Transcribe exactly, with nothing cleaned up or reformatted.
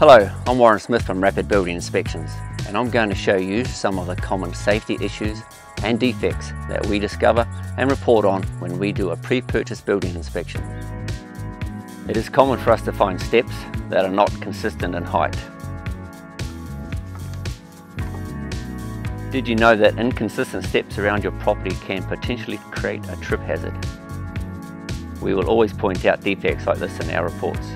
Hello, I'm Warren Smith from Rapid Building Inspections, and I'm going to show you some of the common safety issues and defects that we discover and report on when we do a pre-purchase building inspection. It is common for us to find steps that are not consistent in height. Did you know that inconsistent steps around your property can potentially create a trip hazard? We will always point out defects like this in our reports.